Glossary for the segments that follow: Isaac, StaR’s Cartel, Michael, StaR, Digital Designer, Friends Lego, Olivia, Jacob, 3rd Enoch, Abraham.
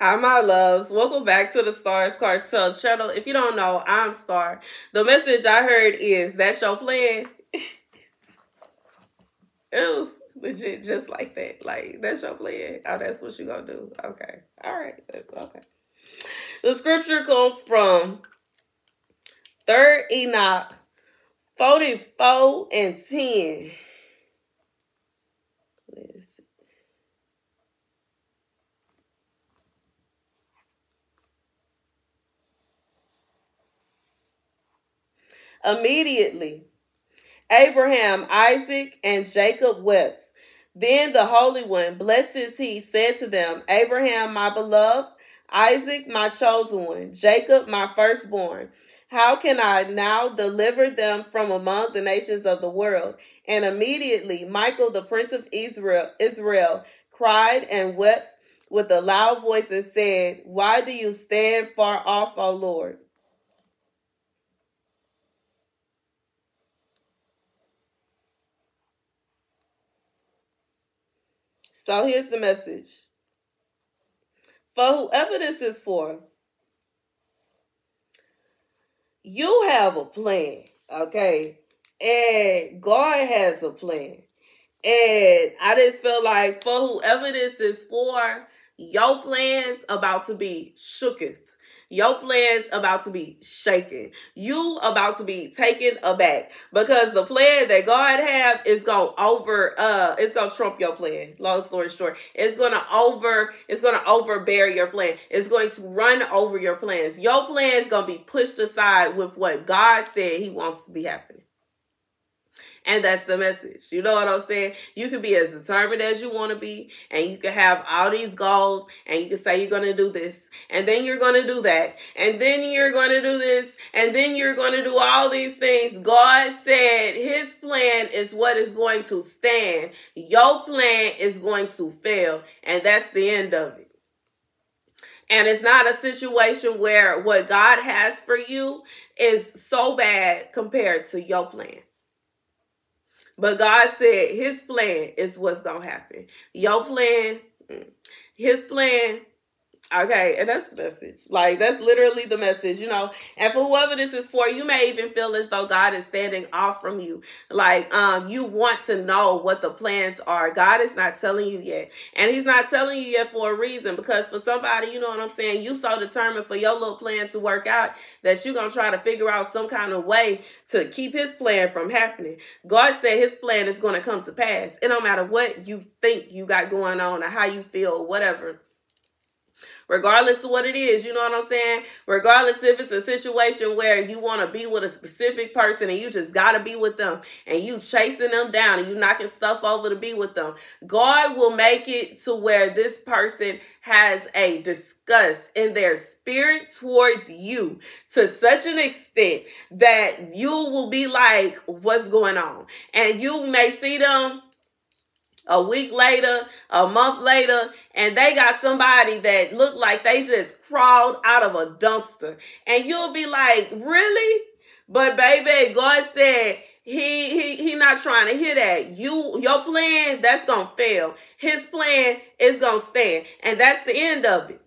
Hi, my loves. Welcome back to the Stars Cartel Channel. If you don't know, I'm Star. The message I heard is, that's your plan. It was legit just like that. Like, that's your plan. Oh, that's what you gonna do. Okay. All right. Okay. The scripture comes from 3rd Enoch 44:10. Immediately, Abraham, Isaac, and Jacob wept. Then the Holy One, blessed is he, said to them, Abraham, my beloved, Isaac, my chosen one, Jacob, my firstborn, how can I now deliver them from among the nations of the world? And immediately Michael, the prince of Israel, cried and wept with a loud voice and said, why do you stand far off, O Lord? So here's the message. For whoever this is for, you have a plan, okay? And God has a plan. And I just feel like for whoever this is for, your plan's about to be shooketh. Your plan's about to be shaken. You about to be taken aback because the plan that God have is gonna trump your plan. Long story short, it's gonna overbear your plan. It's going to run over your plans. Your plan's gonna be pushed aside with what God said He wants to be happening. And that's the message. You know what I'm saying? You can be as determined as you want to be. And you can have all these goals. And you can say you're going to do this. And then you're going to do that. And then you're going to do this. And then you're going to do all these things. God said His plan is what is going to stand. Your plan is going to fail. And that's the end of it. And it's not a situation where what God has for you is so bad compared to your plan. But God said His plan is what's going to happen. Your plan, His plan, okay, and that's the message. Like, that's literally the message, you know. And for whoever this is for, you may even feel as though God is standing off from you. Like, you want to know what the plans are. God is not telling you yet. And He's not telling you yet for a reason. Because for somebody, you know what I'm saying, you so determined for your little plan to work out that you're going to try to figure out some kind of way to keep His plan from happening. God said His plan is going to come to pass. It don't matter what you think you got going on or how you feel, whatever. Regardless of what it is, you know what I'm saying? Regardless if it's a situation where you want to be with a specific person and you just got to be with them and you chasing them down and you knocking stuff over to be with them, God will make it to where this person has a disgust in their spirit towards you to such an extent that you will be like, what's going on? And you may see them a week later, a month later, and they got somebody that looked like they just crawled out of a dumpster. And you'll be like, really? But baby, God said He not trying to hear that. Your plan, that's gonna fail. His plan is gonna stand. And that's the end of it.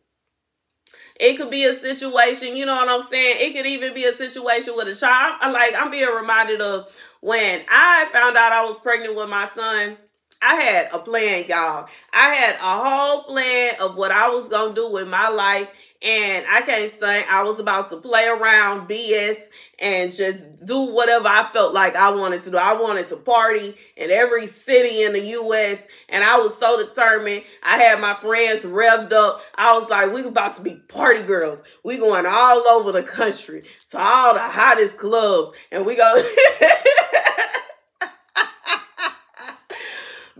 It could be a situation, you know what I'm saying? It could even be a situation with a child. I'm being reminded of when I found out I was pregnant with my son. I had a plan, y'all. I had a whole plan of what I was going to do with my life. And I can't say I was about to play around, BS, and just do whatever I felt like I wanted to do. I wanted to party in every city in the U.S. And I was so determined. I had my friends revved up. I was like, we about to be party girls. We going all over the country to all the hottest clubs. And we go...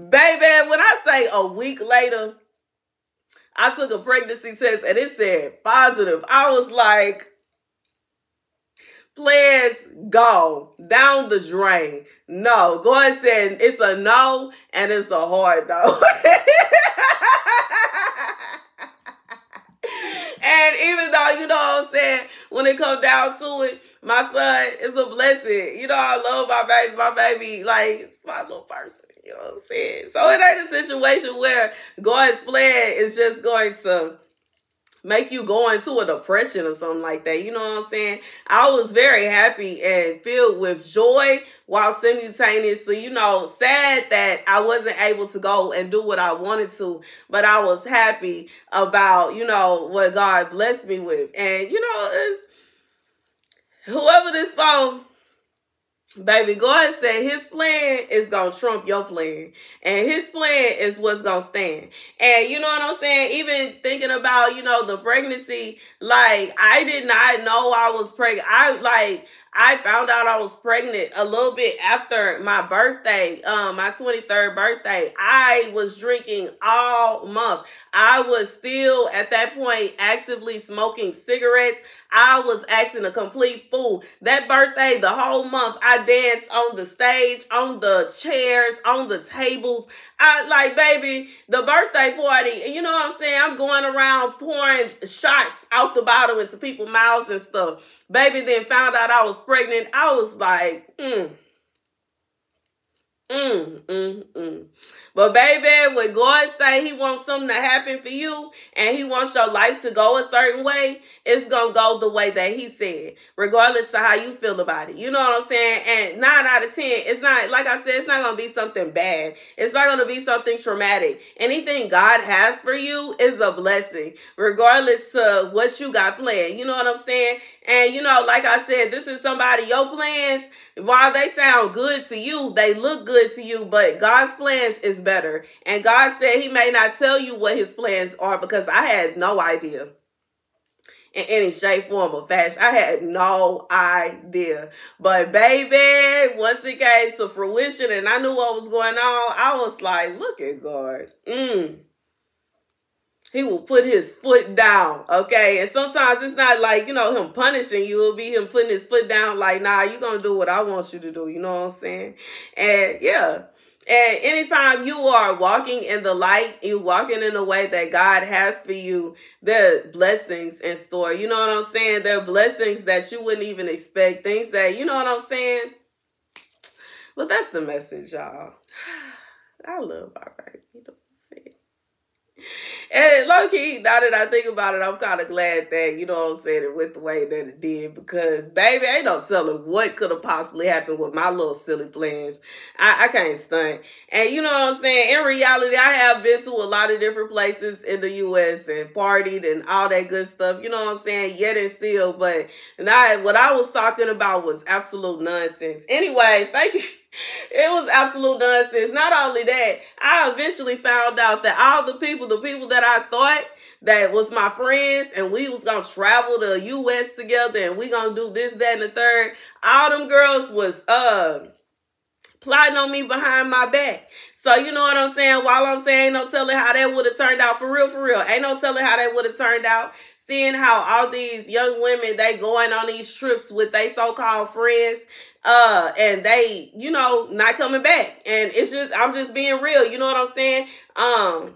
Baby, when I say a week later, I took a pregnancy test and it said positive. I was like, plans gone down the drain. No, God said it's a no and it's a hard no. And even though, you know what I'm saying, when it comes down to it, my son is a blessing. You know, I love my baby. My baby, like, it's my little person. You know what I'm saying? So it ain't a situation where God's plan is just going to make you go into a depression or something like that. You know what I'm saying? I was very happy and filled with joy while simultaneously, you know, sad that I wasn't able to go and do what I wanted to, but I was happy about, you know, what God blessed me with. And, you know, it's, whoever this for, baby, God said his plan is going to trump your plan. And his plan is what's going to stand. And you know what I'm saying? Even thinking about, you know, the pregnancy, like, I did not know I was pregnant. I found out I was pregnant a little bit after my birthday, my 23rd birthday. I was drinking all month. I was still, at that point, actively smoking cigarettes. I was acting a complete fool. That birthday, the whole month, I danced on the stage, on the chairs, on the tables. I, like, baby, the birthday party, you know what I'm saying? I'm going around pouring shots out the bottle into people's mouths and stuff. Baby then found out I was pregnant. I was like, But baby, when God say he wants something to happen for you and he wants your life to go a certain way, it's gonna go the way that he said, regardless of how you feel about it. You know what I'm saying? And 9 out of 10, it's not, like I said, it's not gonna be something bad. It's not gonna be something traumatic. Anything God has for you is a blessing, regardless of what you got planned. You know what I'm saying? And you know, like I said, this is somebody, your plans, while they sound good to you, they look good to you, but God's plans is better. And God said he may not tell you what his plans are, because I had no idea in any shape, form, or fashion. I had no idea. But baby, once it came to fruition and I knew what was going on, I was like, look at God. He will put his foot down, okay? And sometimes it's not like, you know, him punishing you. It'll be him putting his foot down like, nah, you're going to do what I want you to do. You know what I'm saying? And, yeah. And anytime you are walking in the light, you're walking in the way that God has for you, there are blessings in store. You know what I'm saying? There are blessings that you wouldn't even expect. Things that, you know what I'm saying? But that's the message, y'all. I love my baby. You know what I'm saying? And low-key, now that I think about it, I'm kind of glad that, you know what I'm saying, it went the way that it did, because, baby, ain't no telling what could have possibly happened with my little silly plans. I can't stunt. And, you know what I'm saying, in reality, I have been to a lot of different places in the U.S. and partied and all that good stuff, you know what I'm saying, yet and still, but what I was talking about was absolute nonsense. Anyways, thank you. It was absolute nonsense. Not only that, I eventually found out that all the people that I thought that was my friends and we was going to travel to the U.S. together and we going to do this, that, and the third, all them girls was plotting on me behind my back. So, you know what I'm saying? While I'm saying, ain't no telling how that would have turned out, for real, for real. Ain't no telling how that would have turned out. Seeing how all these young women, they going on these trips with they so-called friends, and they, you know, not coming back. And it's just, I'm just being real. You know what I'm saying?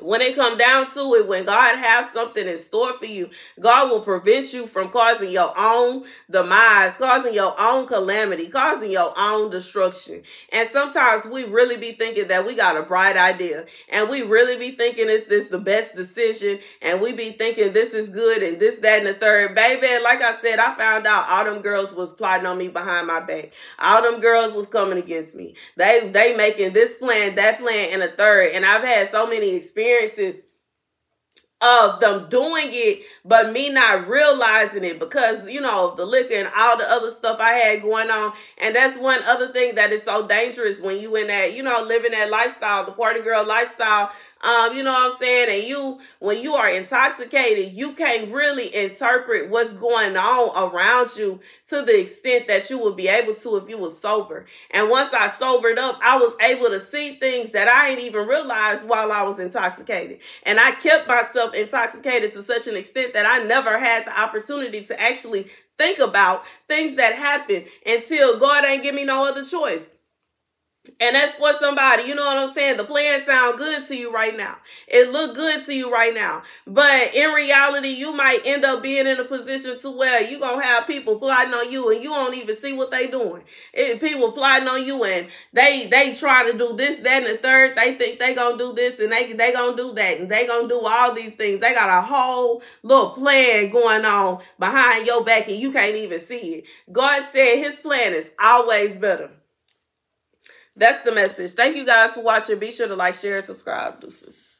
When it come down to it, when God has something in store for you, God will prevent you from causing your own demise, causing your own calamity, causing your own destruction. And sometimes we really be thinking that we got a bright idea, and we really be thinking is this the best decision, and we be thinking this is good and this, that, and the third. Baby, like I said, I found out all them girls was plotting on me behind my back. All them girls was coming against me. They making this plan, that plan, and a third. And I've had so many experiences of them doing it, but me not realizing it because, you know, the liquor and all the other stuff I had going on. And that's one other thing that is so dangerous when you in that, you know, living that lifestyle, the party girl lifestyle. You know what I'm saying? And when you are intoxicated, you can't really interpret what's going on around you to the extent that you would be able to if you was sober. And once I sobered up, I was able to see things that I ain't even realized while I was intoxicated. And I kept myself intoxicated to such an extent that I never had the opportunity to actually think about things that happened until God ain't give me no other choice. And that's for somebody, you know what I'm saying? The plan sound good to you right now. It look good to you right now. But in reality, you might end up being in a position to where you're going to have people plotting on you and you don't even see what they doing. People plotting on you and they try to do this, that, and the third. They think they going to do this and they going to do that and they going to do all these things. They got a whole little plan going on behind your back and you can't even see it. God said his plan is always better. That's the message. Thank you guys for watching. Be sure to like, share, and subscribe. Deuces.